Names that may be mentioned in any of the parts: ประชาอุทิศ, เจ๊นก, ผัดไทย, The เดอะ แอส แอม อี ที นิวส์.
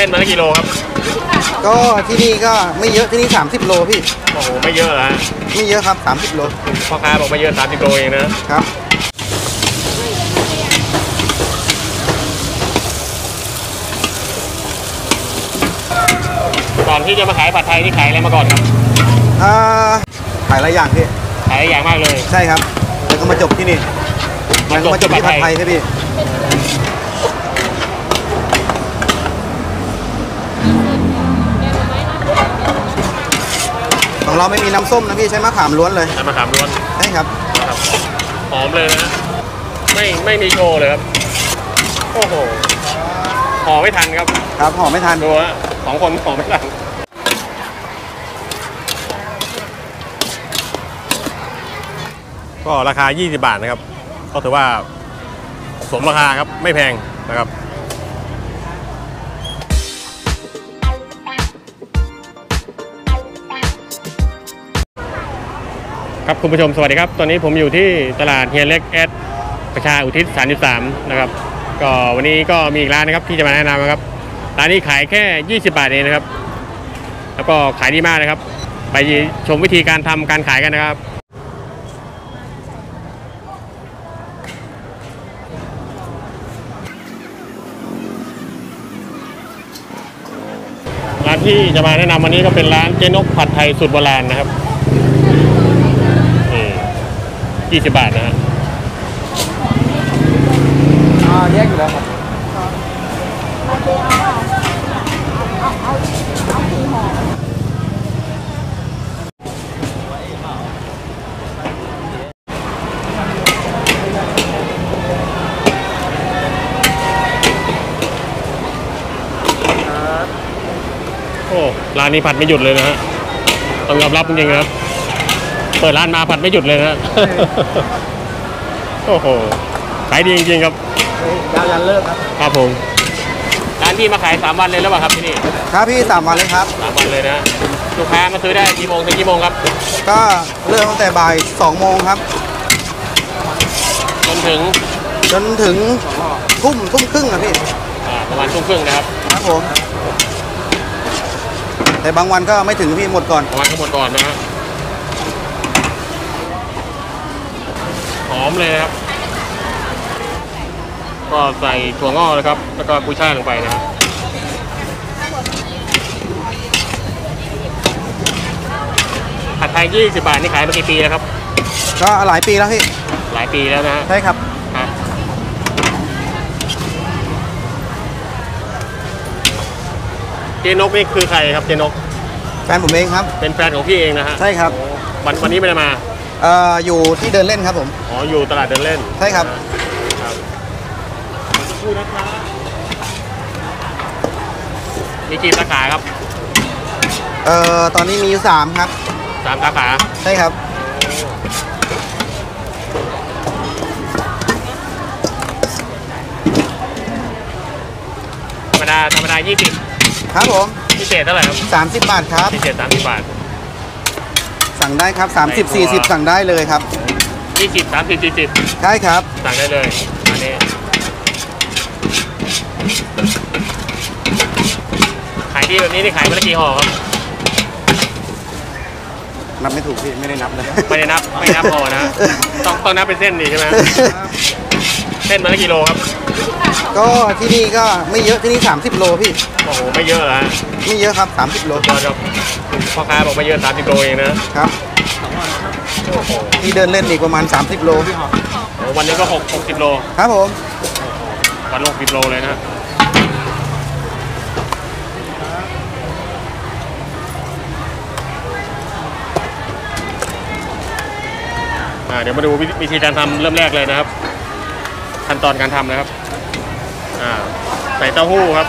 เส้นวันละกิโลครับก็ที่นี่ก็ไม่เยอะที่นี่30โลพี่โอ้โหไม่เยอะเหรอฮะไม่เยอะครับ30โลพ่อค้าบอกไม่เยอะ30โลเองนะครับก่อนที่จะมาขายผัดไทยที่ขายอะไรมาก่อนครับขายหลายอย่างพี่ขายหลายอย่างมากเลยใช่ครับแล้วก็มาจบที่นี่มาจบที่ผัดไทยใช่พี่ของเราไม่มีน้ำส้มนะพี่ใช้มะขามล้วนเลยใช้มะขามล้วนใช่ครับหอมเลยนะไม่มีโชว์เลยครับโอ้โหห่อไม่ทันครับครับห่อไม่ทันดูฮะสองคนห่อไม่ทันก็ราคา20บาทนะครับก็ถือว่าสมราคาครับไม่แพงนะครับครับคุณผู้ชมสวัสดีครับตอนนี้ผมอยู่ที่ตลาดเฮียเล็กแอดประชาอุทิศ33นะครับก็วันนี้ก็มีอีกร้านนะครับที่จะมาแนะนำนะครับร้านนี้ขายแค่20บาทเองนะครับแล้วก็ขายดีมากนะครับไปชมวิธีการทำการขายกันนะครับร้านที่จะมาแนะนำวันนี้ก็เป็นร้านเจ๊นกผัดไทยสูตรโบราณนะครับ20บาทนะฮะแยกอยู่แล้วครับโอ้ร้านนี้ผัดไม่หยุดเลยนะฮะต้องยอมรับจริงๆครับเปิดร้านมาผัดไม่หยุดเลยนะโอ้โหขายดีจริงๆครับยาวยันเลิกครับครับผมร้านที่มาขาย3วันเลยแล้วป่ะครับที่นี่ครับพี่3วันเลยครับ3วันเลยนะลูกค้ามาซื้อได้กี่โมงถึงกี่โมงครับก็เริ่มตั้งแต่บ่าย2 โมงครับจนถึงทุ่มครึ่งครับพี่ประมาณทุ่มครึ่งนะครับครับผมแต่บางวันก็ไม่ถึงพี่หมดก่อนบางวันก็หมดก่อนนะฮะหอมเลยครับก็ใส่ถั่วงอกนะครับแล้วก็กุ้ยช่ายลงไปนะครับผัดไทย20บาทนี่ขายมากี่ปีแล้วครับก็หลายปีแล้วพี่หลายปีแล้วนะฮะใช่ครับเจนกนี่คือใครครับเจนกแฟนผมเองครับเป็นแฟนของพี่เองนะฮะใช่ครับวันนี้ไม่ได้มาอยู่ที่เดินเล่นครับผมอ๋ออยู่ตลาดเดินเล่นใช่ครับคู่นะคะมีกี่สาขาครับตอนนี้มีอยู่3ครับ3 สาขาใช่ครับธรรมดา20ครับผมพิเศษเท่าไหร่ครับ30 บาทครับพิเศษ30 บาทสั่งได้ครับ30-40สั่งได้เลยครับ20-30-40ใช่ครับสั่งได้เลยอันนี้ขายดีแบบนี้นี่ขายวันละกี่ห่อครับนับไม่ถูกพี่ไม่ได้นับเลยไม่นับห่อนะต้องนับเป็นเส้นดีใช่ไหมเส้นวันละกิโลครับก็ที่นี่ก็ไม่เยอะที่นี่30 โลพี่โอ้โหไม่เยอะเหรอไม่เยอะครับ30 โลครับพ่อค้าบอกมาเยอะ30 โลเองนะครับที่เดินเล่นอีกประมาณ30 โลวันนี้ก็60 โลครับผมวัน60 โลเลยนะเดี๋ยวมาดูวิธีการทำเริ่มแรกเลยนะครับขั้นตอนการทำนะครับใส่เต้าหู้ครับ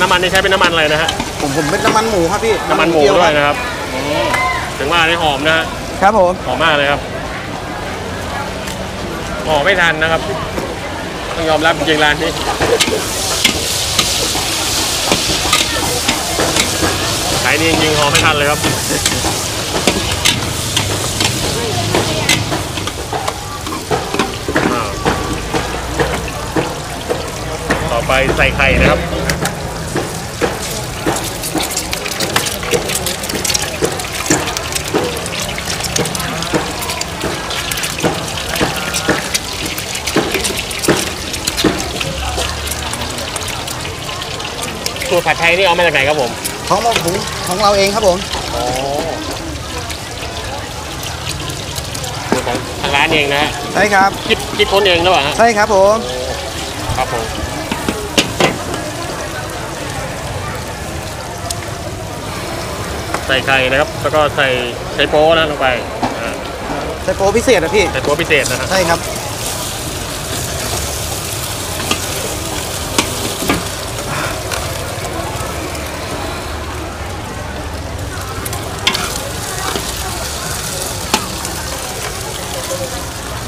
น้ำมันนี่ใช้เป็นน้ำมันอะไรนะฮะผมเป็นน้ำมันหมูครับพี่น้ำมันหมูด้วยนะครับถึงว่าได้หอมนะครับผมหอมมากเลยครับห่อไม่ทันนะครับต้องยอมรับจริงร้านนี้ขายดีจริงห่อไม่ทันเลยครับต่อไป ไปใส่ไข่นะครับตัวผัดไทยนี่เอามาจากไหนครับผมของเราเองครับผมอ๋อของทางร้านเองนะฮะใช่ครับคิดค้นเองหรือเปล่าใช่ครับผมครับผมใส่ไข่นะครับแล้วก็ใส่โป๊ะนะลงไปใส่โป๊ะพิเศษนะพี่ใส่โป๊ะพิเศษนะฮะใช่ครับ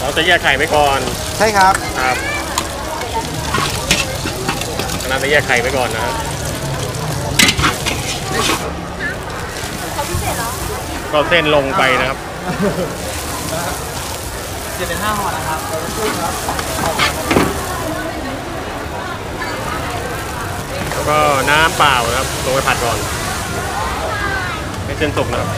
เราจะแยกไข่ไว้ก่อนใช่ครับครับเราจะแยกไข่ไว้ก่อนนะก็เส้นลงไปนะครับจะเป็น5 ห่อนะครับแล้วก็น้ำเปล่านะครับลงไปผัดก่อนให้เส้นสุกนะครับ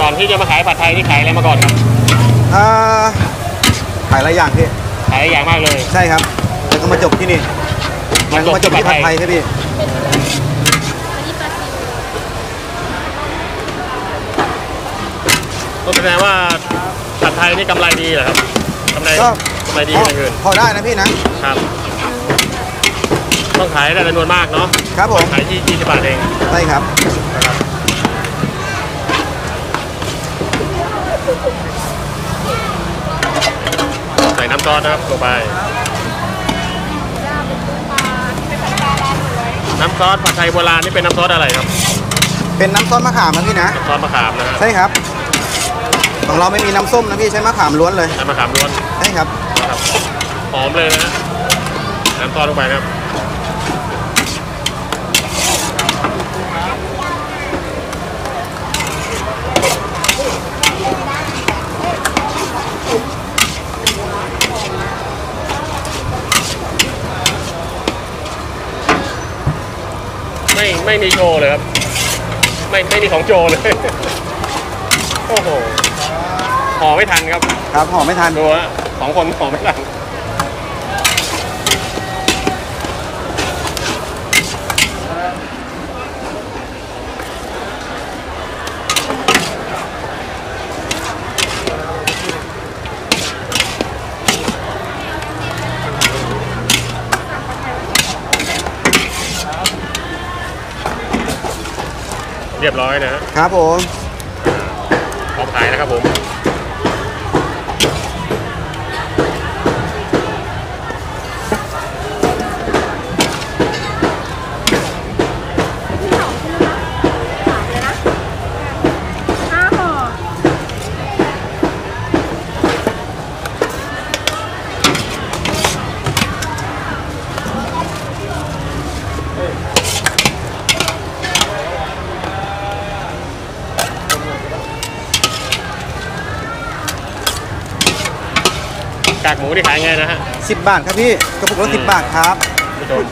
ก่อนที่จะมาขายผัดไทยที่ขายอะไรมาก่อนครับขายหลายอย่างพี่ขายหลายอย่างมากเลยใช่ครับแล้วก็มาจบที่นี่มาจบที่ผัดไทยใช่พี่ก็แสดงว่าผัดไทยนี่กำไรดีเหรอครับกำไรดีอย่างอื่นพอได้นะพี่นะครับต้องขายได้จำนวนมากเนาะครับผมขายที่20 บาทเองใช่ครับใส่น้ำซอสนะครับลงไปน้ำซอสผัดไทยโบราณนี่เป็นน้ำซอสอะไรครับเป็นน้ำซอสมะขามนะพี่นะน้ำซอสมะขามนะใช่ครับของเราไม่มีน้ำส้มนะพี่ใช้มะขามล้วนเลยใช้มะขามล้วนใช่ครับหอมเลยนะน้ำซอสลงไปนะครับไม่มีโชว์เลยครับไม่มีของโชว์เลยโอ้โหห่อไม่ทันครับครับห่อไม่ทันดูฮะ2 คนห่อไม่ทันเรียบร้อยนะครับผมพร้อมขายนะครับผมกากหมูที่ขายไงนะฮะ10 บาทครับพี่กระปุกละ10 บาทครับพี่โดน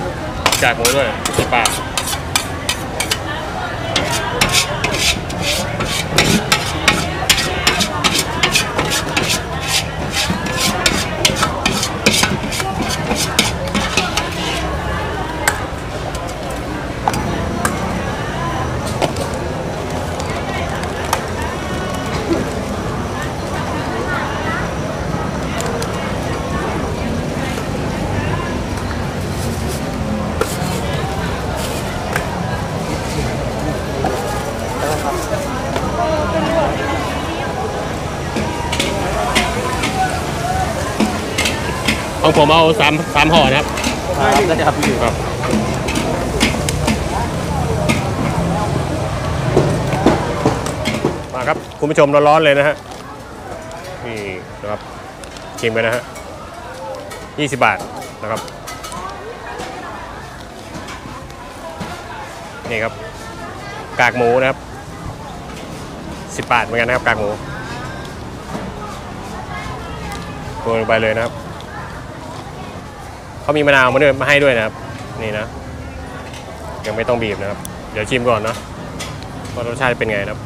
กากหมูด้วย10 บาทของผมเอา3 ห่อนะครับได้ครับพี่ครับมาครับคุณผู้ชมร้อนๆเลยนะฮะนี่นะครับชิมกันนะฮะ20 บาทนะครับ นี่ครับกากหมูนะครับ10 บาทเหมือนกันนะครับกากหมูโรยลงไปเลยนะครับเขามีมะนาวมาให้ด้วยนะครับนี่นะยังไม่ต้องบีบนะครับเดี๋ยวชิมก่อนนะว่ารสชาติเป็นไงนะครับ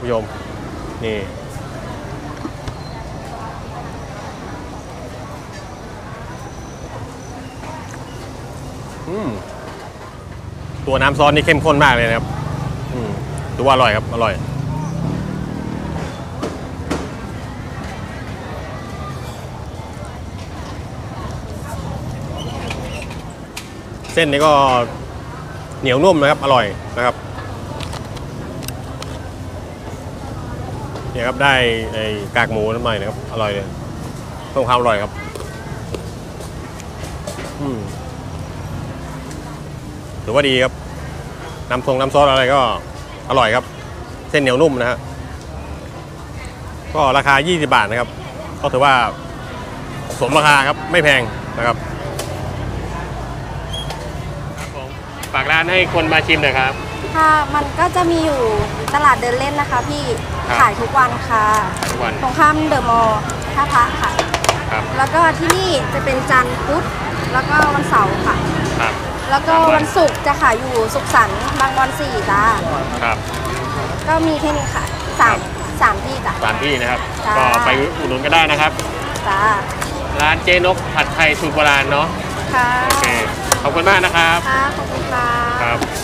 ผู้ชมนี่ตัวน้ำซอสนี่เข้มข้นมากเลยนะครับดูว่าอร่อยครับอร่อยเส้นนี้ก็เหนียวนุ่มนะครับอร่อยนะครับเนี่ยครับได้ไอ้กากหมูนั่นใหม่นะครับอร่อยเลยเพิ่มความอร่อยครับถือว่าดีครับน้ำซอสอะไรก็อร่อยครับเส้นเหนียวนุ่มนะฮะก็ราคา20 บาทนะครับก็ถือว่าสมราคาครับไม่แพงนะครับฝากร้านให้คนมาชิมหน่อยครับค่ะมันก็จะมีอยู่ตลาดเดินเล่นนะคะพี่ขายทุกวันค่ะตรงข้ามเดอะมอลล์ท่าพระค่ะแล้วก็ที่นี่จะเป็นจันทร์พุธแล้วก็วันเสาร์ค่ะแล้วก็วันศุกร์จะขายอยู่สุขสันต์บางบอน4จ้าก็มีแค่นี้ค่ะ3 ที่จ้ะ3 ที่นะครับก็ไปอุดหนุนก็ได้นะครับจ้าร้านเจ๊นกผัดไทยสูตรโบราณเนาะค่ะโอเคขอบคุณมากนะครับขอบคุณครับ